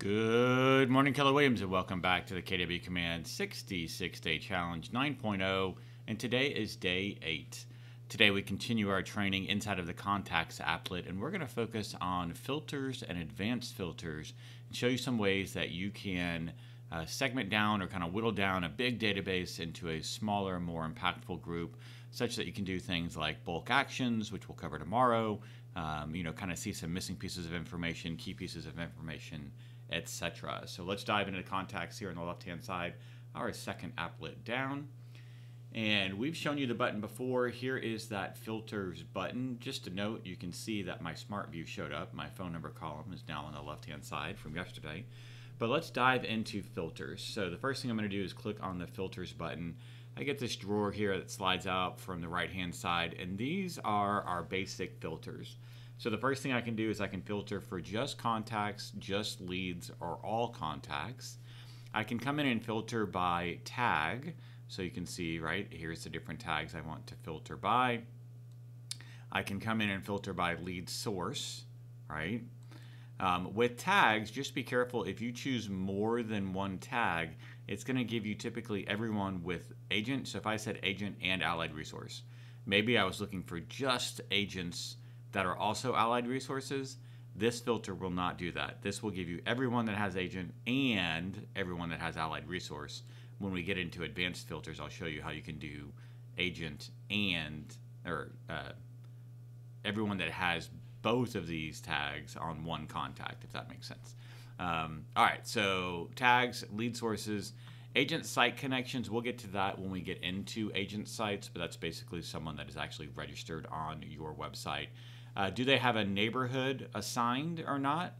Good morning, Keller Williams, and welcome back to the KW Command 66 Day Challenge 9.0, and today is Day 8. Today we continue our training inside of the Contacts applet, and we're going to focus on filters and advanced filters and show you some ways that you can segment down or kind of whittle down a big database into a smaller, more impactful group, such that you can do things like bulk actions, which we'll cover tomorrow, kind of see some missing pieces of information, key pieces of information, etc. So let's dive into the contacts here on the left-hand side, our second applet down. And we've shown you the button before. Here is that filters button. Just a note, you can see that my smart view showed up. My phone number column is now on the left-hand side from yesterday. But let's dive into filters. So the first thing I'm going to do is click on the filters button. I get this drawer here that slides out from the right-hand side, and these are our basic filters. So the first thing I can do is I can filter for just contacts, just leads, or all contacts. I can come in and filter by tag. So you can see, right, here's the different tags I want to filter by. I can come in and filter by lead source, right? With tags, just be careful. If you choose more than one tag, it's gonna give you typically everyone with agent. So if I said agent and allied resource, maybe I was looking for just agents that are also allied resources, this filter will not do that. This will give you everyone that has agent and everyone that has allied resource. When we get into advanced filters, I'll show you how you can do agent and, or everyone that has both of these tags on one contact, if that makes sense. All right, so tags, lead sources, agent site connections, we'll get to that when we get into agent sites, but that's basically someone that is actually registered on your website. Do they have a neighborhood assigned or not?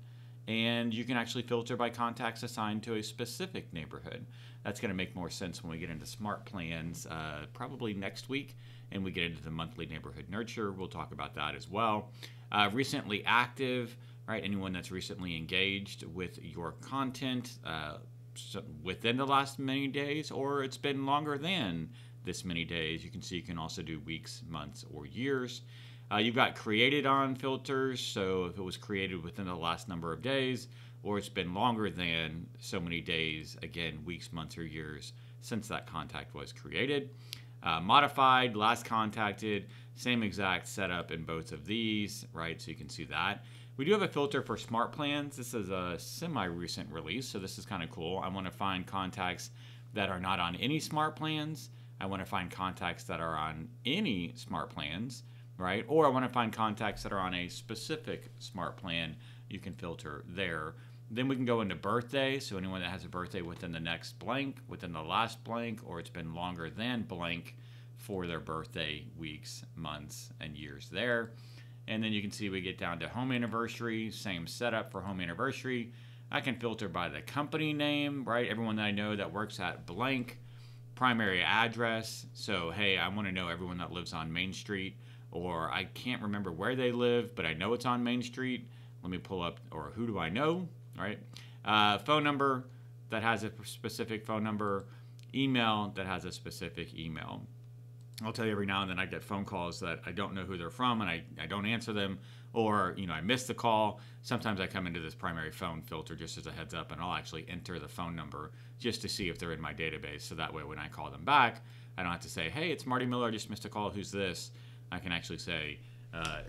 And you can actually filter by contacts assigned to a specific neighborhood. That's going to make more sense when we get into smart plans probably next week, and we get into the monthly neighborhood nurture. We'll talk about that as well. Recently active, right? Anyone that's recently engaged with your content, so within the last many days, or it's been longer than this many days. You can see you can also do weeks, months, or years. You've got created on filters, so if it was created within the last number of days, or it's been longer than so many days, again, weeks, months, or years since that contact was created. Modified, last contacted, same exact setup in both of these, right? So you can see that. We do have a filter for smart plans. This is a semi-recent release, so this is kind of cool. I want to find contacts that are not on any smart plans. I want to find contacts that are on any smart plans, right? Or I want to find contacts that are on a specific smart plan. You can filter there. Then we can go into birthday. So anyone that has a birthday within the next blank, within the last blank, or it's been longer than blank for their birthday, weeks, months, and years there. And then you can see we get down to home anniversary, same setup for home anniversary. I can filter by the company name, right? Everyone that I know that works at blank, primary address. So, hey, I want to know everyone that lives on Main Street, or I can't remember where they live, but I know it's on Main Street. Let me pull up, or who do I know, right? Phone number that has a specific phone number, email that has a specific email. I'll tell you, every now and then I get phone calls that I don't know who they're from, and I don't answer them, or I miss the call. Sometimes I come into this primary phone filter just as a heads up, and I'll actually enter the phone number just to see if they're in my database. So that way when I call them back, I don't have to say, hey, it's Marty Miller, I just missed a call, who's this? I can actually say,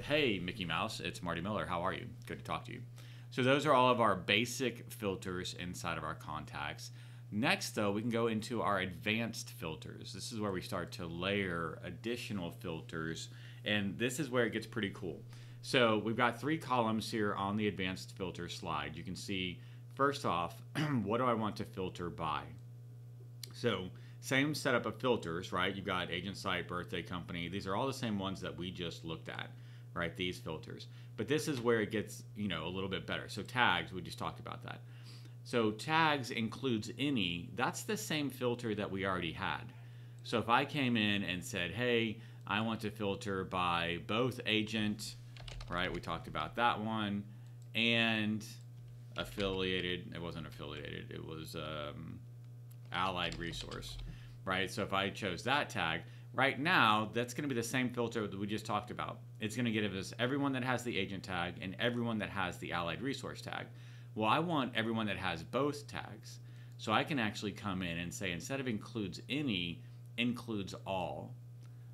hey, Mickey Mouse, it's Marty Miller, how are you? Good to talk to you. So those are all of our basic filters inside of our contacts. Next, though, we can go into our advanced filters. This is where we start to layer additional filters, and this is where it gets pretty cool. So we've got three columns here on the advanced filter slide. You can see, first off, what do I want to filter by? So same setup of filters, right? You've got agent site, birthday, company. These are all the same ones that we just looked at, right? These filters. But this is where it gets, a little bit better. So tags, we just talked about that. So tags includes any, that's the same filter that we already had. So if I came in and said, hey, I want to filter by both agent, right? We talked about that one, and affiliated, it wasn't affiliated, it was allied resource, right? So if I chose that tag, right now, that's gonna be the same filter that we just talked about. It's gonna give us everyone that has the agent tag and everyone that has the allied resource tag. well, I want everyone that has both tags. So I can actually come in and say, instead of includes any, includes all.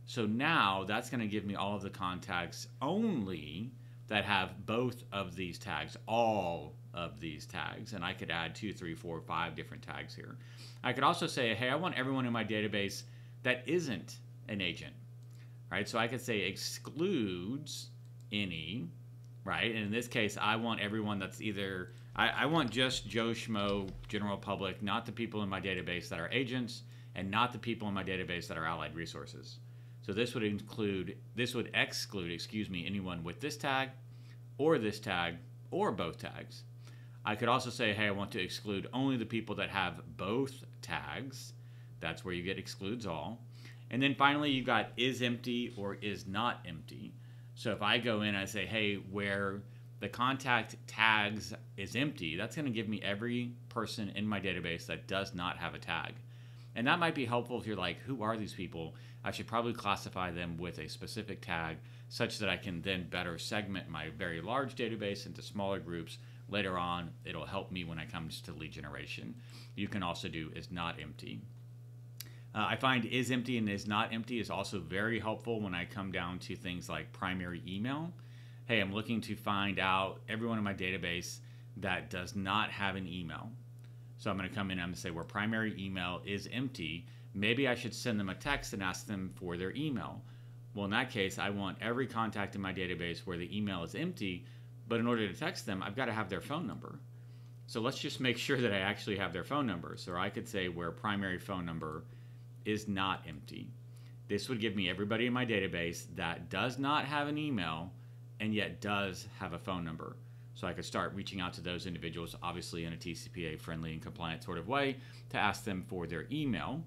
So now that's going to give me all of the contacts only that have both of these tags, all of these tags. And I could add 2, 3, 4, 5 different tags here. I could also say, hey, I want everyone in my database that isn't an agent, right? So I could say excludes any, right? And in this case, I want everyone that's either, I want just Joe Schmo, general public, not the people in my database that are agents and not the people in my database that are allied resources. So this would include, this would exclude, excuse me, anyone with this tag or both tags. I could also say, hey, I want to exclude only the people that have both tags. That's where you get excludes all. And then finally, you've got is empty or is not empty. So if I go in, I say, hey, where the contact tags is empty, that's going to give me every person in my database that does not have a tag. And that might be helpful if you're like, who are these people? I should probably classify them with a specific tag such that I can then better segment my very large database into smaller groups. Later on, it'll help me when it comes to lead generation. You can also do is not empty. I find is empty and is not empty is also very helpful when I come down to things like primary email. Hey, I'm looking to find out everyone in my database that does not have an email. So I'm going to come in and say where primary email is empty, maybe I should send them a text and ask them for their email. Well, in that case, I want every contact in my database where the email is empty, but in order to text them, I've got to have their phone number. So let's just make sure that I actually have their phone number. So I could say where primary phone number is not empty. This would give me everybody in my database that does not have an email and yet does have a phone number. So I could start reaching out to those individuals, obviously in a TCPA friendly and compliant sort of way, to ask them for their email.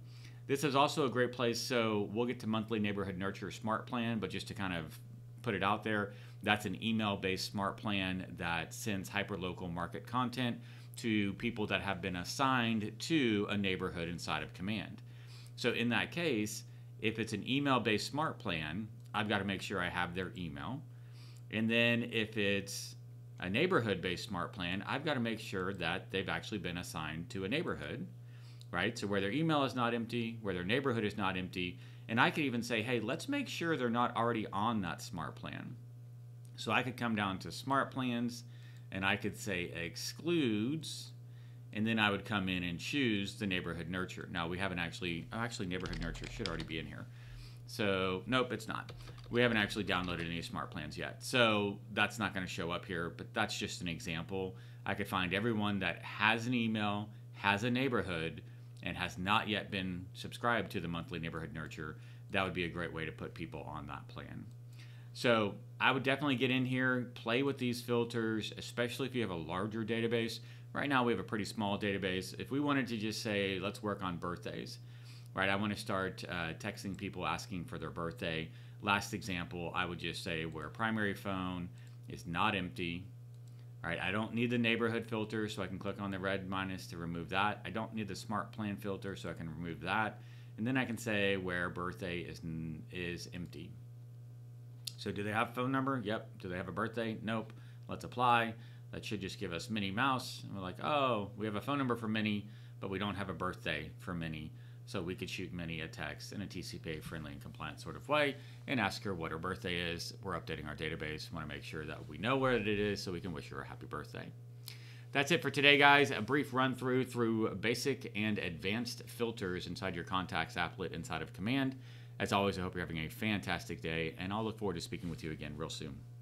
This is also a great place. So we'll get to monthly neighborhood nurture smart plan, but just to kind of put it out there, that's an email-based smart plan that sends hyperlocal market content to people that have been assigned to a neighborhood inside of Command. So in that case, if it's an email-based smart plan, I've got to make sure I have their email. And then if it's a neighborhood-based smart plan, I've got to make sure that they've actually been assigned to a neighborhood, right? So where their email is not empty, where their neighborhood is not empty, and I could even say, hey, let's make sure they're not already on that smart plan. So I could come down to smart plans, and I could say excludes, and then I would come in and choose the neighborhood nurture. Now we haven't actually, oh, actually neighborhood nurture should already be in here. So nope, it's not. We haven't actually downloaded any smart plans yet. So that's not going to show up here, but that's just an example. I could find everyone that has an email, has a neighborhood, and has not yet been subscribed to the monthly neighborhood nurture. That would be a great way to put people on that plan. So I would definitely get in here, play with these filters, especially if you have a larger database. Right now we have a pretty small database. If we wanted to just say, let's work on birthdays, right? I want to start texting people asking for their birthday. Last example, I would just say where primary phone is not empty. All right, I don't need the neighborhood filter, so I can click on the red minus to remove that. I don't need the smart plan filter, so I can remove that. And then I can say where birthday is empty. So do they have a phone number? Yep. Do they have a birthday? Nope. Let's apply. That should just give us Minnie Mouse. And we're like, oh, we have a phone number for Minnie, but we don't have a birthday for Minnie. So we could shoot Minnie a text in a TCPA-friendly and compliant sort of way and ask her what her birthday is. We're updating our database. We want to make sure that we know where it is so we can wish her a happy birthday. That's it for today, guys. A brief run-through through basic and advanced filters inside your contacts applet inside of Command. As always, I hope you're having a fantastic day, and I'll look forward to speaking with you again real soon.